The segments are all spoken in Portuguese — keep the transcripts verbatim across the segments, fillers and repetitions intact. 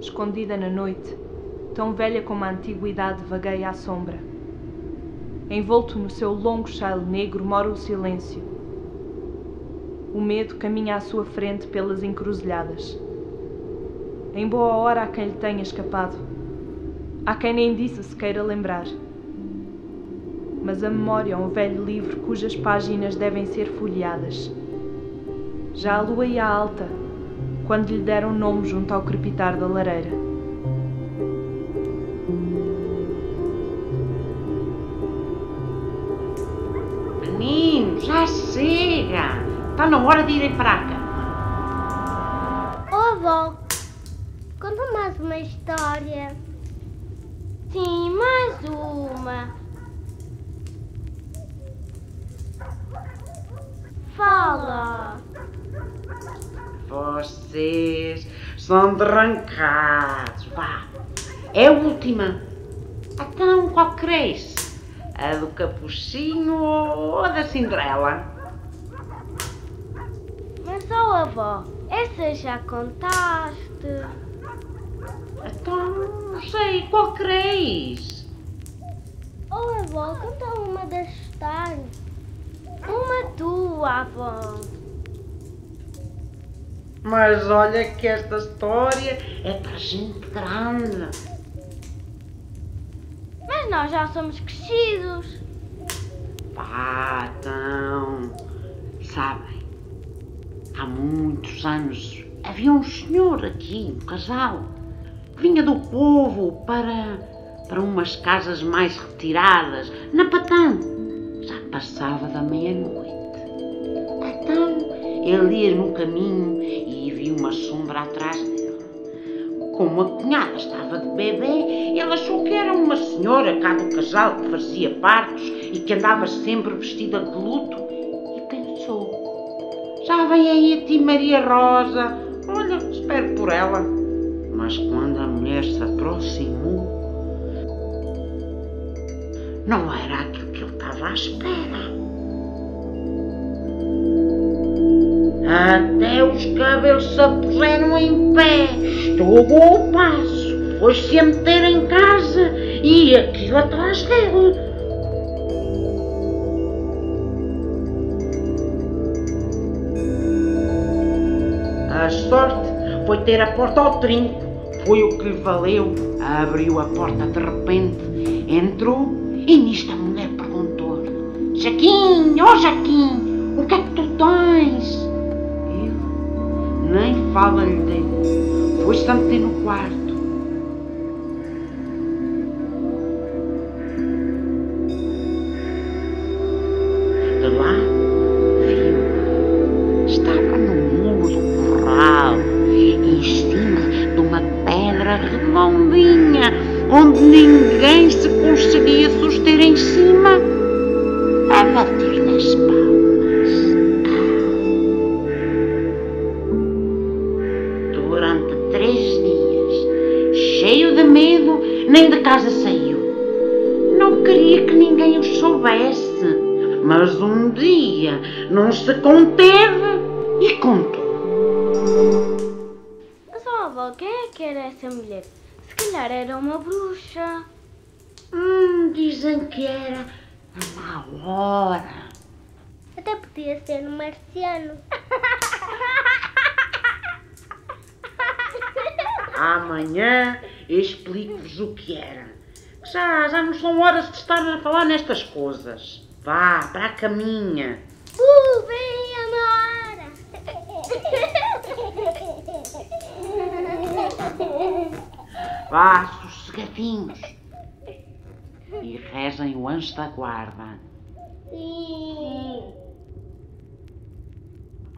escondida na noite, tão velha como a antiguidade vagueia à sombra. Envolto no seu longo chale negro mora o silêncio. O medo caminha à sua frente pelas encruzilhadas. Em boa hora há quem lhe tenha escapado. Há quem nem disso se queira lembrar. Mas a memória é um velho livro cujas páginas devem ser folheadas. Já a lua ia alta, quando lhe deram nome junto ao crepitar da lareira. Menino, já chega! Está na hora de irem para a cama. Oh, avó, conta mais uma história. Sim, mais uma. Fala. Vocês são derrancados, vá. É a última. Então, qual queres? A do Capuchinho ou a da Cinderela? Mas, oh, avó, essa já contaste. Então, não sei, qual queres? Oh, avó, conta uma das tardes. Uma tua, avó. Mas olha que esta história é para gente grande. Mas nós já somos crescidos. Pá, então... Sabem, há muitos anos havia um senhor aqui, um casal, que vinha do povo para, para umas casas mais retiradas, na Patã. Já passava da meia-noite. Então... Ele ia no caminho e viu uma sombra atrás dele. Como a cunhada estava de bebê, ele achou que era uma senhora cá do casal que fazia partos e que andava sempre vestida de luto. E pensou, já vem aí a ti Maria Rosa, olha, espero por ela. Mas quando a mulher se aproximou, não era aquilo que ele estava à espera. Até os cabelos se puseram em pé, estougou o passo, foi-se a meter em casa e aquilo atrás dele. A sorte foi ter a porta ao trinco, foi o que lhe valeu. Abriu a porta de repente, entrou e nisto a mulher perguntou-lhe: Jaquim, ó Jaquim, o que é que tu tens? Nem fala-lhe dele. Foi-se a meter no quarto. De lá, viu. Estava no muro do corral, em cima de uma pedra redondinha, onde ninguém se conseguia suster em cima, a bater nas palmas. Nem da casa saiu. Não queria que ninguém o soubesse, mas um dia não se conteve e contou. Mas, oh, avó, quem é que era essa mulher? Se calhar era uma bruxa. Hum, dizem que era a Má Hora. Até podia ser um marciano. Amanhã explico-vos o que era. Já, já não são horas de estar a falar nestas coisas. Vá, para a caminha. Uh, vem a Má Hora. Vá, sossegadinhos. E rezem o anjo da guarda. Sim.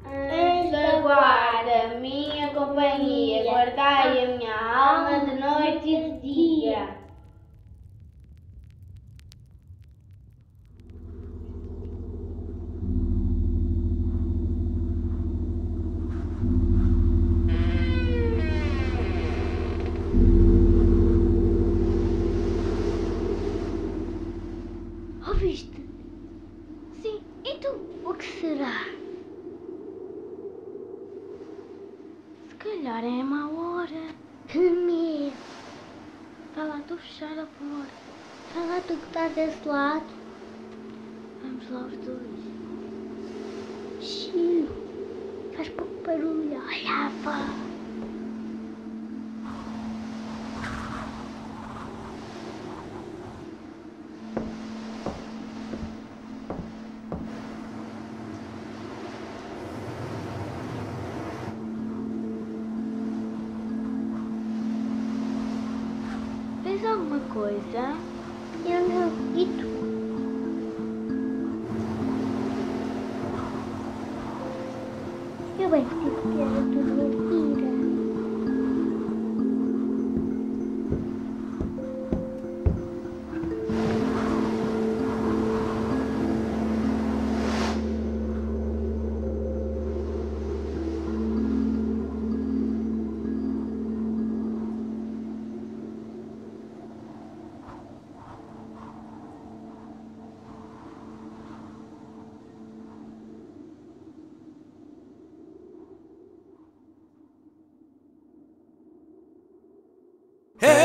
Anjo da guarda, minha companhia, guardai a minha alma de noite e de dia. Ouviste? Sim, e tu? O que será? Se calhar é a Má Hora. que medo. Fala tu, fechar a porta. Fala tu que estás desse lado. Vamos lá os dois. Chico, faz pouco barulho. Olhava. Alguma coisa? Eu não. E tu? Eu bem que tive que era tudo mentira.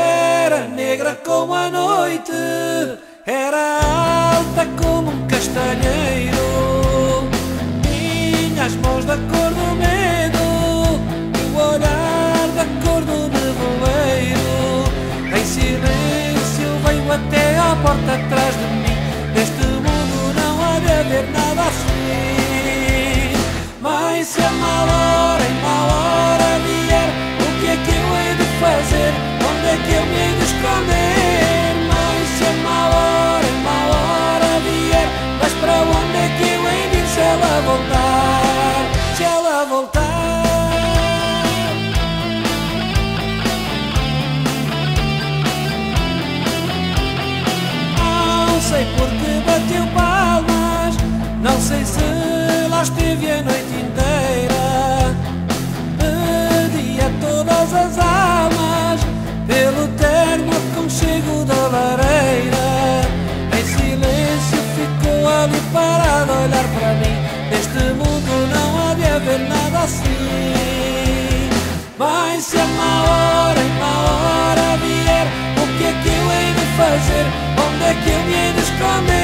Era negra como a noite, era alta como um castanheiro, tinha as mãos da cor do medo e o olhar da cor do nevoeiro. Em silêncio veio até à porta atrás de mim, neste mundo não há de haver nada assim. Mas se a má hora em má hora vier, o que é que eu hei de fazer? Onde é que eu me hei de esconder? Mas se a má hora, a má hora vier, mas para onde é que eu hei de ir se ela voltar? Se ela voltar. Não sei por que bateu palmas, não sei se lá esteve a noite inteira. Pedia todas as almas pelo terno aconchego da lareira. Em silêncio ficou ali parado a olhar para mim, neste mundo não há de haver nada assim. Mas se a má hora em má hora vier, o que é que eu hei de fazer? Onde é que eu me hei de esconder?